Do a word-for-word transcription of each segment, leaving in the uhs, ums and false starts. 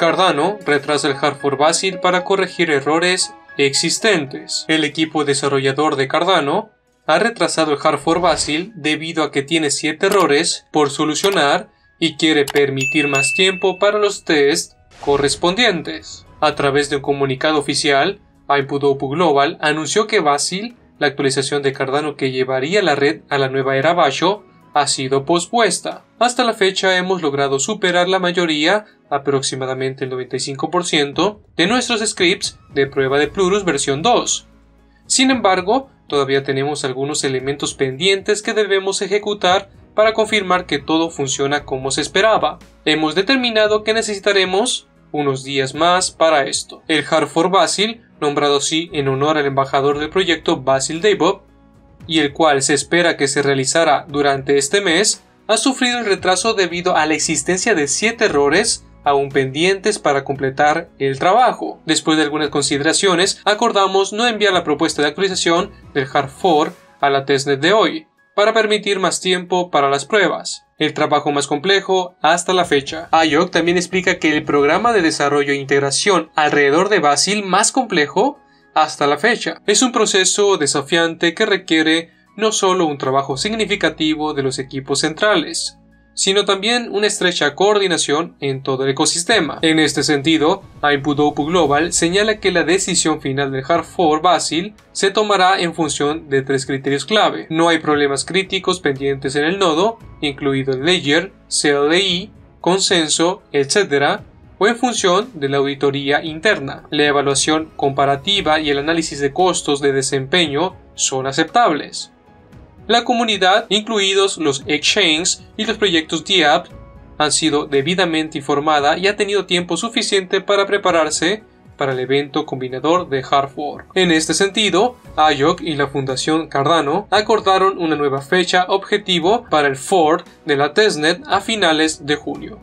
Cardano retrasa el hard fork Vasil para corregir errores existentes. El equipo desarrollador de Cardano ha retrasado el hard fork Vasil debido a que tiene siete errores por solucionar y quiere permitir más tiempo para los tests correspondientes. A través de un comunicado oficial, I O H K Global anunció que Vasil, la actualización de Cardano que llevaría la red a la nueva era Basho, ha sido pospuesta. Hasta la fecha hemos logrado superar la mayoría, aproximadamente el noventa y cinco por ciento, de nuestros scripts de prueba de Plurus versión dos. Sin embargo, todavía tenemos algunos elementos pendientes que debemos ejecutar para confirmar que todo funciona como se esperaba. Hemos determinado que necesitaremos unos días más para esto. El hard fork Vasil, nombrado así en honor al embajador del proyecto Vasil DevOps, y el cual se espera que se realizara durante este mes, ha sufrido el retraso debido a la existencia de siete errores aún pendientes para completar el trabajo. Después de algunas consideraciones, acordamos no enviar la propuesta de actualización del hard fork a la testnet de hoy, para permitir más tiempo para las pruebas, el trabajo más complejo hasta la fecha. I O H K también explica que el programa de desarrollo e integración alrededor de Vasil más complejo hasta la fecha es un proceso desafiante que requiere no solo un trabajo significativo de los equipos centrales, sino también una estrecha coordinación en todo el ecosistema. En este sentido, I O H K Global señala que la decisión final del hard fork Vasil se tomará en función de tres criterios clave. No hay problemas críticos pendientes en el nodo, incluido el ledger, C L I, consenso, etcétera, o en función de la auditoría interna. La evaluación comparativa y el análisis de costos de desempeño son aceptables. La comunidad, incluidos los exchanges y los proyectos D app, han sido debidamente informada y ha tenido tiempo suficiente para prepararse para el evento combinador de hard fork. En este sentido, I O H K y la Fundación Cardano acordaron una nueva fecha objetivo para el fork de la testnet a finales de junio.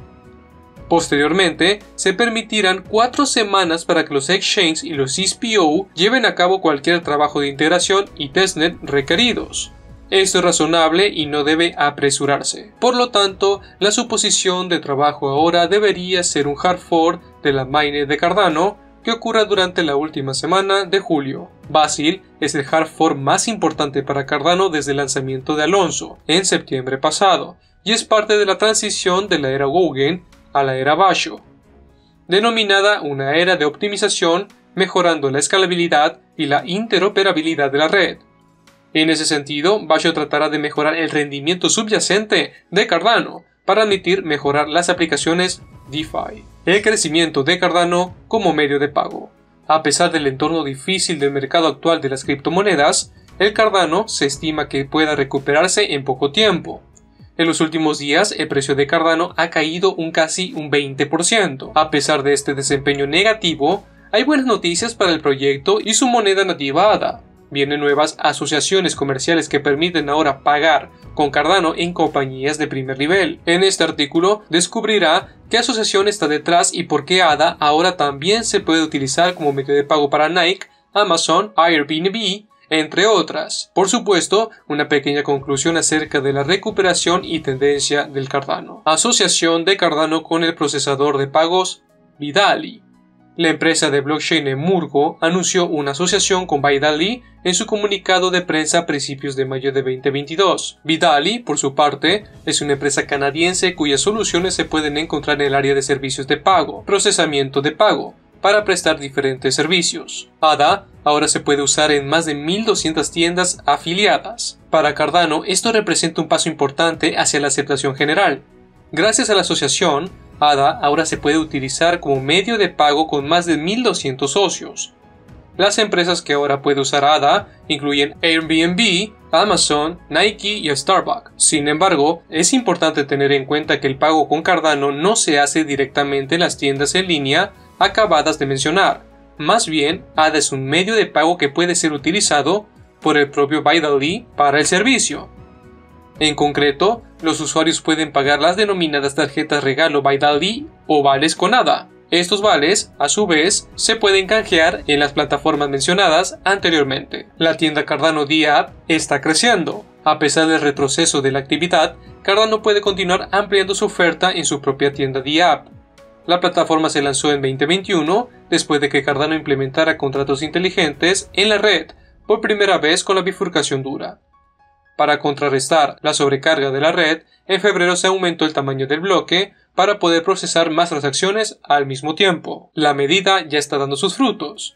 Posteriormente, se permitirán cuatro semanas para que los exchanges y los C S P O lleven a cabo cualquier trabajo de integración y testnet requeridos. Esto es razonable y no debe apresurarse. Por lo tanto, la suposición de trabajo ahora debería ser un hard fork de la mainnet de Cardano que ocurra durante la última semana de julio. Vasil es el hard fork más importante para Cardano desde el lanzamiento de Alonzo en septiembre pasado y es parte de la transición de la era Goguen a la era Basho, denominada una era de optimización, mejorando la escalabilidad y la interoperabilidad de la red. En ese sentido, Basho tratará de mejorar el rendimiento subyacente de Cardano para admitir mejorar las aplicaciones DeFi. El crecimiento de Cardano como medio de pago. A pesar del entorno difícil del mercado actual de las criptomonedas, el Cardano se estima que pueda recuperarse en poco tiempo. En los últimos días, el precio de Cardano ha caído un casi un veinte por ciento. A pesar de este desempeño negativo, hay buenas noticias para el proyecto y su moneda nativa A D A. Vienen nuevas asociaciones comerciales que permiten ahora pagar con Cardano en compañías de primer nivel. En este artículo descubrirá qué asociación está detrás y por qué A D A ahora también se puede utilizar como medio de pago para Nike, Amazon, Airbnb, entre otras. Por supuesto, una pequeña conclusión acerca de la recuperación y tendencia del Cardano. Asociación de Cardano con el procesador de pagos Bidali. La empresa de blockchain Emurgo anunció una asociación con Bidali en su comunicado de prensa a principios de mayo de veinte veintidós. Bidali, por su parte, es una empresa canadiense cuyas soluciones se pueden encontrar en el área de servicios de pago, procesamiento de pago, para prestar diferentes servicios. A D A ahora se puede usar en más de mil doscientas tiendas afiliadas. Para Cardano, esto representa un paso importante hacia la aceptación general. Gracias a la asociación, A D A ahora se puede utilizar como medio de pago con más de mil doscientos socios. Las empresas que ahora puede usar A D A incluyen Airbnb, Amazon, Nike y Starbucks. Sin embargo, es importante tener en cuenta que el pago con Cardano no se hace directamente en las tiendas en línea acabadas de mencionar. Más bien, A D A es un medio de pago que puede ser utilizado por el propio Bidali para el servicio. En concreto, los usuarios pueden pagar las denominadas tarjetas regalo Bidali o vales con A D A. Estos vales, a su vez, se pueden canjear en las plataformas mencionadas anteriormente. La tienda Cardano D app está creciendo. A pesar del retroceso de la actividad, Cardano puede continuar ampliando su oferta en su propia tienda D app. La plataforma se lanzó en veinte veintiuno después de que Cardano implementara contratos inteligentes en la red por primera vez con la bifurcación dura. Para contrarrestar la sobrecarga de la red, en febrero se aumentó el tamaño del bloque para poder procesar más transacciones al mismo tiempo. La medida ya está dando sus frutos.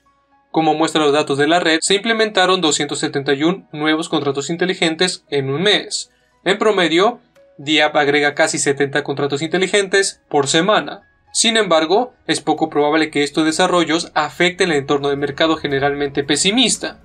Como muestran los datos de la red, se implementaron doscientos setenta y uno nuevos contratos inteligentes en un mes. En promedio, D App agrega casi setenta contratos inteligentes por semana. Sin embargo, es poco probable que estos desarrollos afecten el entorno de mercado generalmente pesimista.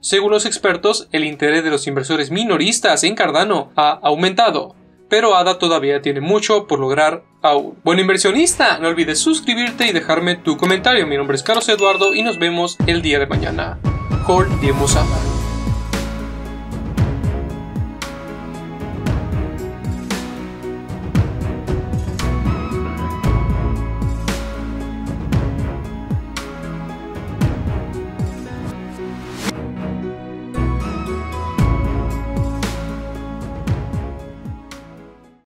Según los expertos, el interés de los inversores minoristas en Cardano ha aumentado, pero A D A todavía tiene mucho por lograr aún. Bueno, inversionista, no olvides suscribirte y dejarme tu comentario. Mi nombre es Carlos Eduardo y nos vemos el día de mañana. Hold the Emosa.